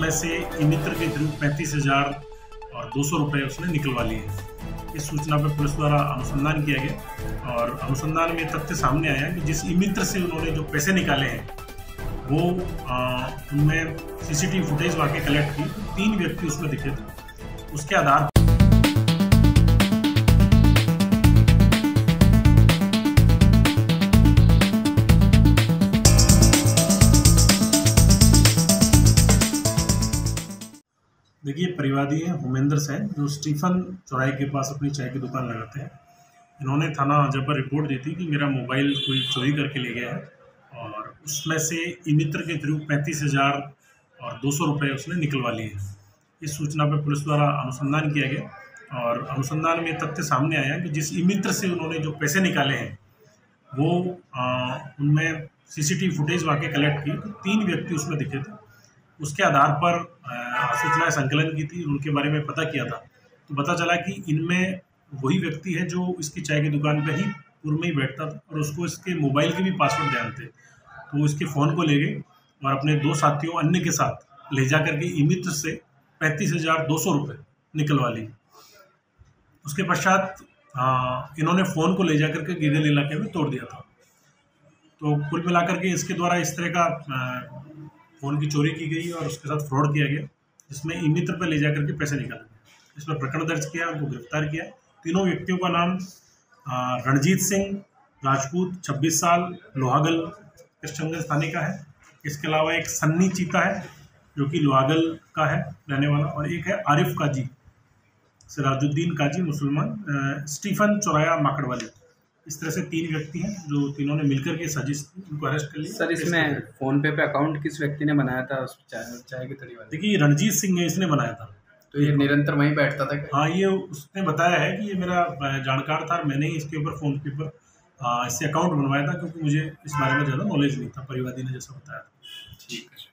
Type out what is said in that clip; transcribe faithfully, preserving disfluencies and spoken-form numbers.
में से मित्र के करीब पैंतीस हजार और दो सौ रुपये उसने निकलवा लिए। इस सूचना पर पुलिस द्वारा अनुसंधान किया गया और अनुसंधान में तथ्य सामने आया कि जिस मित्र से उन्होंने जो पैसे निकाले हैं वो उनमें सीसीटीवी फुटेज वाकई कलेक्ट की, तीन व्यक्ति उसमें दिखे थे। उसके आधार पर देखिए परिवादी है होमेंद्र सैन जो स्टीफन चौराहे के पास अपनी चाय की दुकान लगाते हैं। इन्होंने थाना जब रिपोर्ट दी थी कि मेरा मोबाइल कोई चोरी करके ले गया है और उसमें से मित्र के करीब पैंतीस हजार और दो सौ रुपये उसने निकलवा लिए। इस सूचना पर पुलिस द्वारा अनुसंधान किया गया और अनुसंधान में तथ्य सामने आया कि जिस मित्र से उन्होंने जो पैसे निकाले हैं वो आ, उनमें सीसीटीवी फुटेज वाकई कलेक्ट की, तीन व्यक्ति उसमें दिखे थे। उसके आधार पर सूचना संकलन की थी, उनके बारे में पता किया था तो पता चला कि इनमें वही व्यक्ति है जो इसकी चाय की दुकान पर ही पूर्व में ही बैठता था और उसको इसके मोबाइल के भी पासवर्ड ध्यान थे। तो इसके फ़ोन को ले गए और अपने दो साथियों अन्य के साथ ले जा करके इमित्र से पैंतीस हज़ार दो सौ रुपये निकलवा ली। उसके पश्चात इन्होंने फ़ोन को ले जा करके गिरगिल इलाके में तोड़ दिया था। तो कुल मिलाकर के इसके द्वारा इस तरह का आ, फ़ोन की चोरी की गई और उसके साथ फ्रॉड किया गया जिसमें इमित्र पर ले जा करके पैसे निकाले गए। इस पर प्रकरण दर्ज किया, उनको गिरफ्तार किया। तीनों व्यक्तियों का नाम रणजीत सिंह राजपूत छब्बीस साल लोहागल किशनगंज थाने का है। इसके अलावा एक सन्नी चीता है जो कि लोहागल का है रहने वाला और एक है आरिफ काजी सराजुद्दीन काजी मुसलमान स्टीफन चौराहा माकड़वाली। इस तरह से तीन व्यक्ति हैं जो तीनों ने मिलकर के साजिश को अरेस्ट कर लिया। सर इसमें फोन पे पे अकाउंट किस व्यक्ति ने बनाया था? उस चाय चाय के तरीके देखिए रणजीत सिंह ने इसने बनाया था। तो ये निरंतर वहीं बैठता था? हाँ, ये उसने बताया है कि ये मेरा जानकार था, मैंने ही इसके ऊपर फोन पे पर इससे अकाउंट बनवाया था क्योंकि मुझे इस बारे में ज़्यादा नॉलेज नहीं था, परिवादी ने जैसा बताया था। ठीक है।